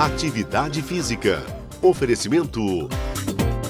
Atividade física. Oferecimento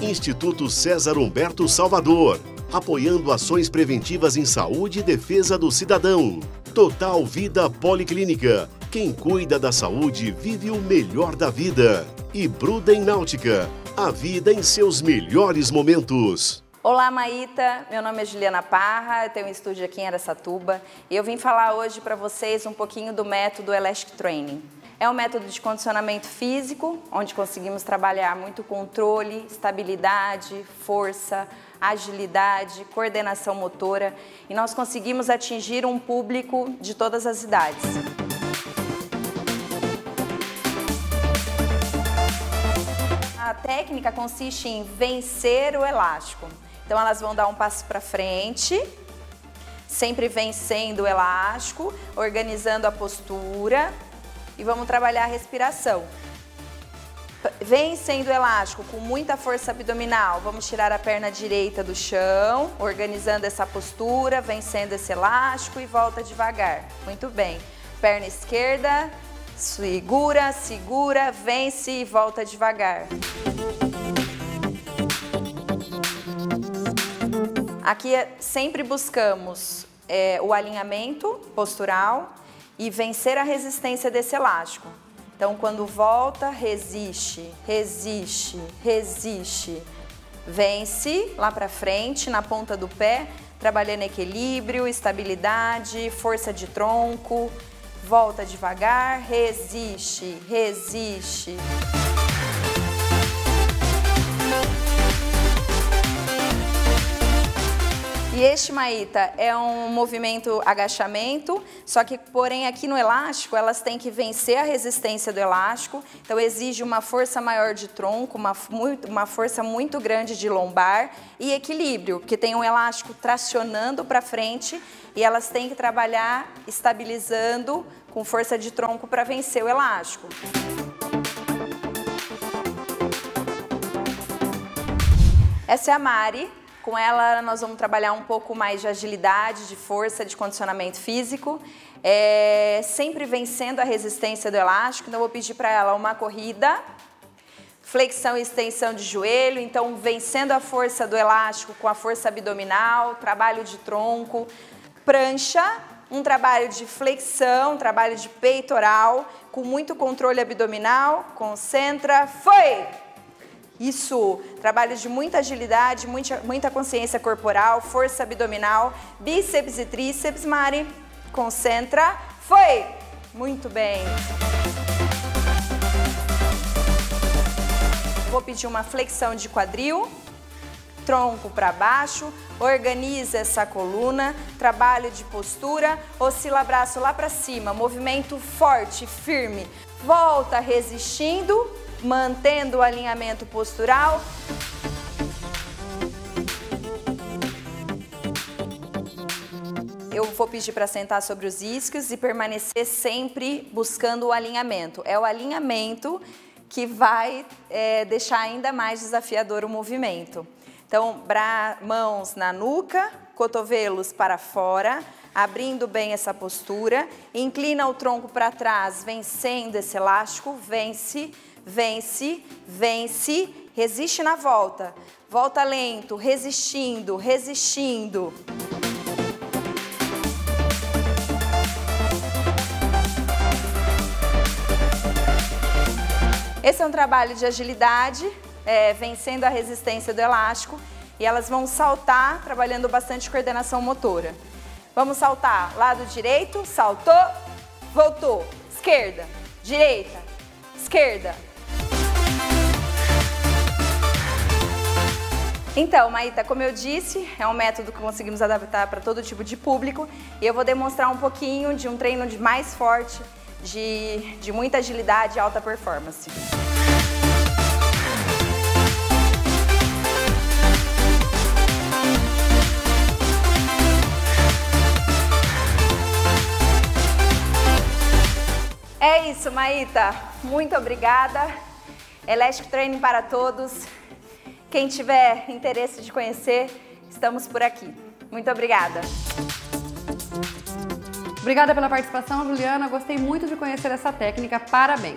Instituto César Humberto Salvador, apoiando ações preventivas em saúde e defesa do cidadão. Total Vida Policlínica. Quem cuida da saúde vive o melhor da vida. E Bruden Náutica. A vida em seus melhores momentos. Olá, Maíta. Meu nome é Juliana Parra, eu tenho um estúdio aqui em Araçatuba e eu vim falar hoje para vocês um pouquinho do método Elastic Training. É um método de condicionamento físico, onde conseguimos trabalhar muito controle, estabilidade, força, agilidade, coordenação motora, e nós conseguimos atingir um público de todas as idades. A técnica consiste em vencer o elástico. Então elas vão dar um passo para frente, sempre vencendo o elástico, organizando a postura. E vamos trabalhar a respiração. Vencendo o elástico com muita força abdominal, vamos tirar a perna direita do chão, organizando essa postura, vencendo esse elástico e volta devagar. Muito bem. Perna esquerda, segura, segura, vence e volta devagar. Aqui sempre buscamos o alinhamento postural e vencer a resistência desse elástico. Então, quando volta, resiste, resiste, resiste. Vence lá para frente, na ponta do pé, trabalhando equilíbrio, estabilidade, força de tronco. Volta devagar, resiste, resiste. E este, Maíta, é um movimento agachamento, só que, porém, aqui no elástico, elas têm que vencer a resistência do elástico, então exige uma força maior de tronco, uma força muito grande de lombar e equilíbrio, porque tem um elástico tracionando para frente e elas têm que trabalhar estabilizando com força de tronco para vencer o elástico. Essa é a Mari. Com ela nós vamos trabalhar um pouco mais de agilidade, de força, de condicionamento físico, sempre vencendo a resistência do elástico. Então eu vou pedir para ela uma corrida, flexão e extensão de joelho, então vencendo a força do elástico com a força abdominal, trabalho de tronco, prancha, um trabalho de flexão, um trabalho de peitoral, com muito controle abdominal, concentra, foi! Isso, trabalho de muita agilidade, muita consciência corporal, força abdominal, bíceps e tríceps, Mari. Concentra, foi! Muito bem. Vou pedir uma flexão de quadril, tronco para baixo, organiza essa coluna, trabalho de postura, oscila braço lá para cima, movimento forte, firme. Volta resistindo, mantendo o alinhamento postural. Eu vou pedir para sentar sobre os isquios e permanecer sempre buscando o alinhamento. É o alinhamento que vai deixar ainda mais desafiador o movimento. Então, mãos na nuca, cotovelos para fora, abrindo bem essa postura. Inclina o tronco para trás, vencendo esse elástico, vence. Vence, vence, resiste na volta. Volta lento, resistindo, resistindo. Esse é um trabalho de agilidade, vencendo a resistência do elástico. E elas vão saltar, trabalhando bastante coordenação motora. Vamos saltar, lado direito, saltou, voltou. Esquerda, direita, esquerda. Então, Maíta, como eu disse, é um método que conseguimos adaptar para todo tipo de público e eu vou demonstrar um pouquinho de um treino de mais forte, de muita agilidade e alta performance. É isso, Maíta. Muito obrigada. Elastic Training para todos. Quem tiver interesse de conhecer, estamos por aqui. Muito obrigada. Obrigada pela participação, Juliana. Gostei muito de conhecer essa técnica. Parabéns.